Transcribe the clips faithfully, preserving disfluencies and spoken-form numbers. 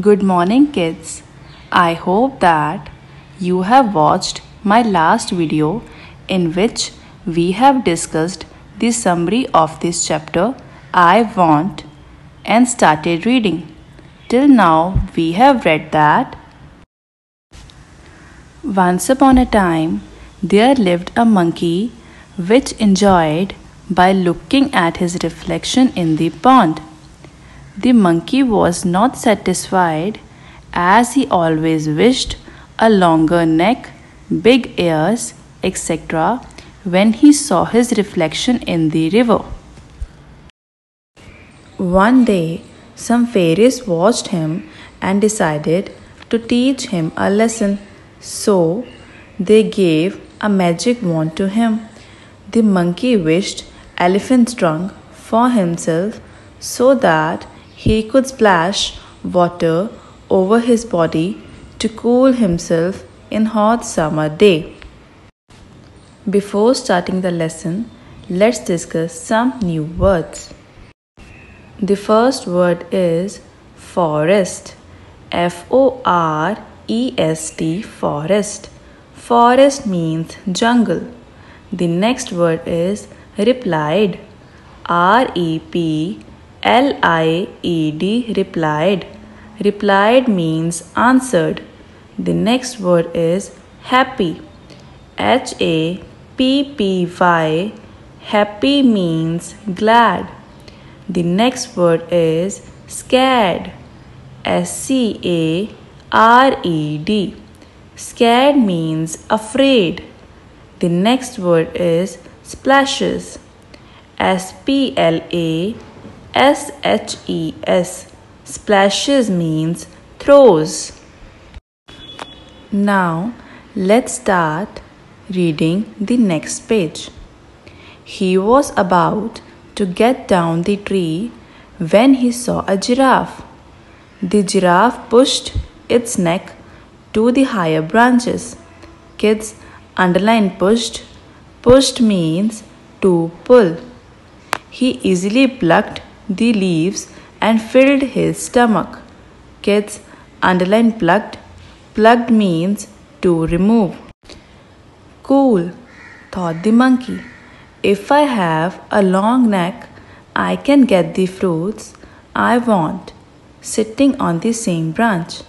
Good morning, kids. I hope that you have watched my last video in which we have discussed the summary of this chapter, I Want, and started reading. Till now, we have read that once upon a time, there lived a monkey which enjoyed by looking at his reflection in the pond. The monkey was not satisfied, as he always wished a longer neck, big ears, et cetera when he saw his reflection in the river. One day, some fairies watched him and decided to teach him a lesson. So, they gave a magic wand to him. The monkey wished elephant's trunk for himself so that he could splash water over his body to cool himself in hot summer day. Before starting the lesson, let's discuss some new words. The first word is forest. F O R E S T, forest. Forest means jungle. The next word is replied. R E P L I E D, replied. Replied means answered. The next word is happy. H A P P Y, happy means glad. The next word is scared. S C A R E D, scared means afraid. The next word is splashes. S P L A S H E S, splashes means throws. Now let's start reading the next page. He was about to get down the tree when he saw a giraffe. The giraffe pushed its neck to the higher branches. Kids, underline pushed. Pushed means to pull. He easily plucked the leaves and filled his stomach. Kids, underline plucked. Plucked means to remove. Cool, thought the monkey. If I have a long neck, I can get the fruits I want, sitting on the same branch.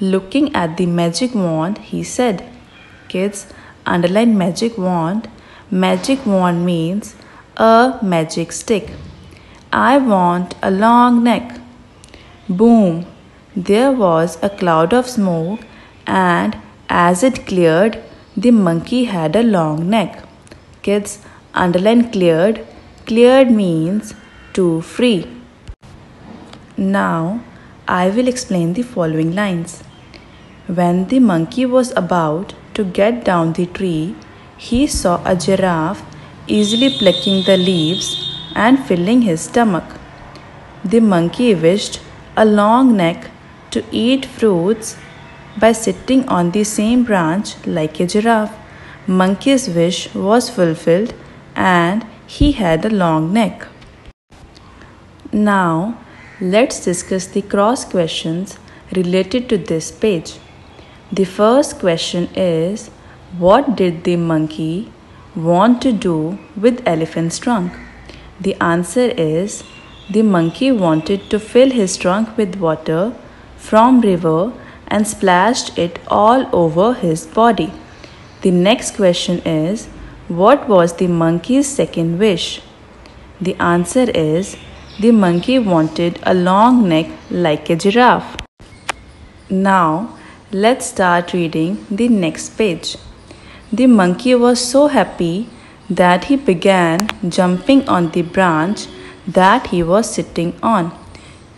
Looking at the magic wand, he said. Kids, underline magic wand. Magic wand means a magic stick. I want a long neck. Boom! There was a cloud of smoke, and as it cleared, the monkey had a long neck. Kids, underline cleared. Cleared means to free. Now, I will explain the following lines. When the monkey was about to get down the tree, he saw a giraffe easily plucking the leaves and filling his stomach. The monkey wished a long neck to eat fruits by sitting on the same branch like a giraffe. Monkey's wish was fulfilled and he had a long neck. Now, let's discuss the cross questions related to this page. The first question is, what did the monkey want to do with elephant's trunk? The answer is, the monkey wanted to fill his trunk with water from river and splashed it all over his body. The next question is, what was the monkey's second wish? The answer is, the monkey wanted a long neck like a giraffe. Now, let's start reading the next page. The monkey was so happy that he began jumping on the branch that he was sitting on.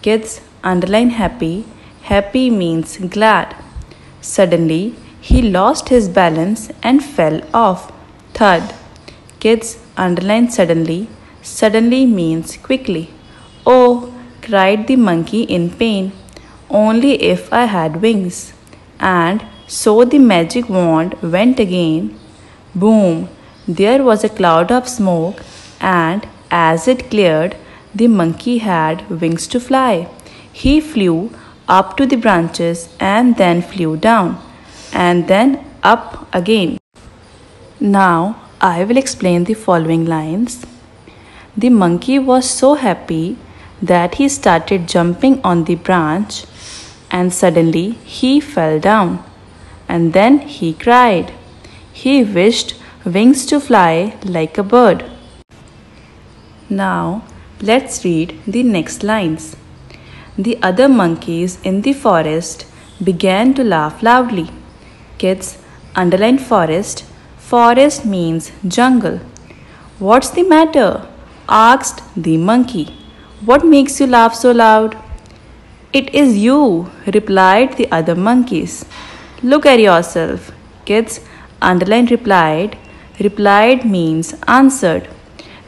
Kids, underline happy. Happy means glad. Suddenly, he lost his balance and fell off. Thud. Kids, underline suddenly. Suddenly means quickly. Oh, cried the monkey in pain. Only if I had wings. And so the magic wand went again. Boom. There was a cloud of smoke, and as it cleared, the monkey had wings to fly. He flew up to the branches and then flew down and then up again. Now I will explain the following lines. The monkey was so happy that he started jumping on the branch, and suddenly he fell down, and then he cried. He wished wings to fly like a bird. Now let's read the next lines. The other monkeys in the forest began to laugh loudly. Kids, underline forest. Forest means jungle. What's the matter? Asked the monkey. What makes you laugh so loud? It is you, replied the other monkeys. Look at yourself. Kids, underline replied. Replied means answered.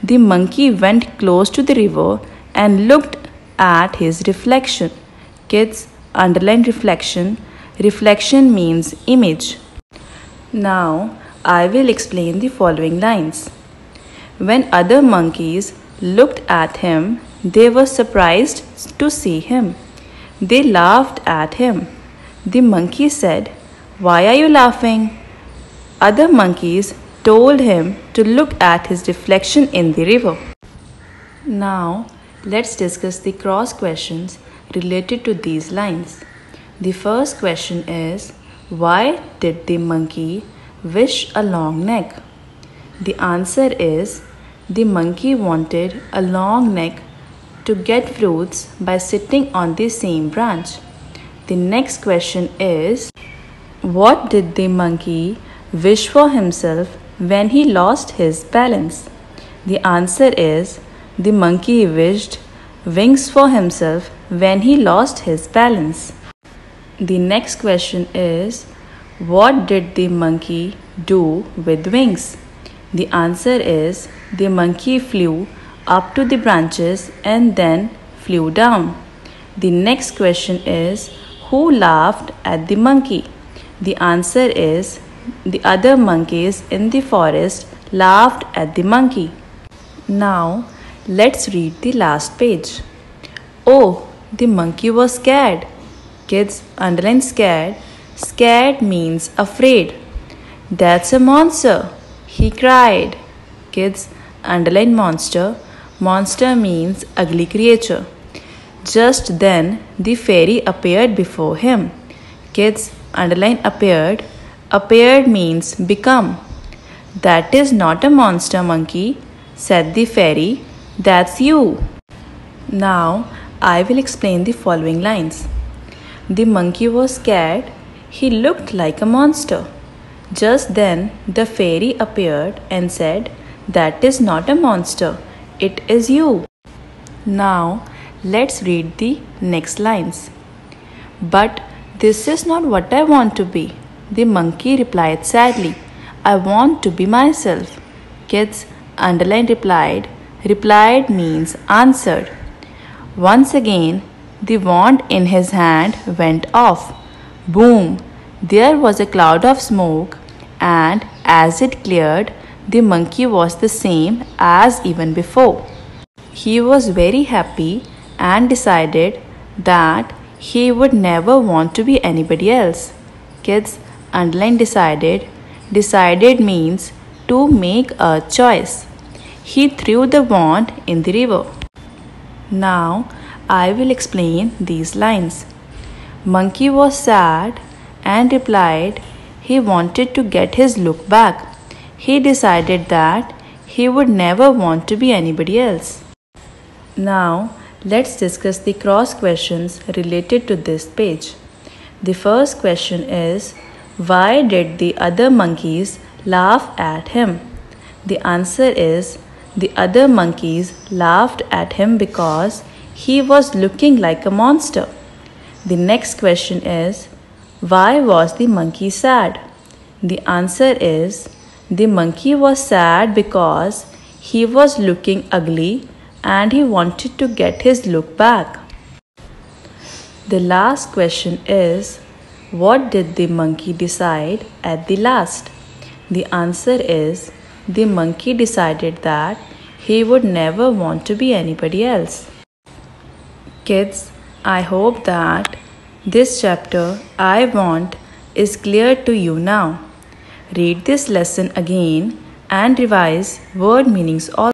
The monkey went close to the river and looked at his reflection. Kids, underline reflection. Reflection means image. Now I will explain the following lines. When other monkeys looked at him, they were surprised to see him. They laughed at him. The monkey said, "Why are you laughing?" Other monkeys told him to look at his reflection in the river. Now, let's discuss the cross questions related to these lines. The first question is, why did the monkey wish a long neck? The answer is, the monkey wanted a long neck to get fruits by sitting on the same branch. The next question is, what did the monkey wish for himself when he lost his balance? The answer is, the monkey wished wings for himself when he lost his balance. The next question is, what did the monkey do with wings? The answer is, the monkey flew up to the branches and then flew down. The next question is, who laughed at the monkey? The answer is, the other monkeys in the forest laughed at the monkey. Now, let's read the last page. Oh, the monkey was scared. Kids, underline scared. Scared means afraid. That's a monster, he cried. Kids, underline monster. Monster means ugly creature. Just then, the fairy appeared before him. Kids, underline appeared. Appeared means become. That is not a monster, monkey, said the fairy. That's you. Now, I will explain the following lines. The monkey was scared. He looked like a monster. Just then, the fairy appeared and said, "That is not a monster. It is you." Now, let's read the next lines. But this is not what I want to be, the monkey replied sadly. I want to be myself. Kids, underline replied. Replied means answered. Once again, the wand in his hand went off. Boom! There was a cloud of smoke, and as it cleared, the monkey was the same as even before. He was very happy and decided that he would never want to be anybody else. Kids, underline decided. Decided means to make a choice. He threw the wand in the river. Now, I will explain these lines. Monkey was sad and replied. He wanted to get his look back. He decided that he would never want to be anybody else. Now, let's discuss the cross questions related to this page. The first question is, why did the other monkeys laugh at him? The answer is, the other monkeys laughed at him because he was looking like a monster. The next question is, why was the monkey sad? The answer is, the monkey was sad because he was looking ugly and he wanted to get his look back. The last question is, what did the monkey decide at the last? The answer is, the monkey decided that he would never want to be anybody else. Kids, I hope that This chapter, I Want, is clear to you now. Read this lesson again and revise word meanings also.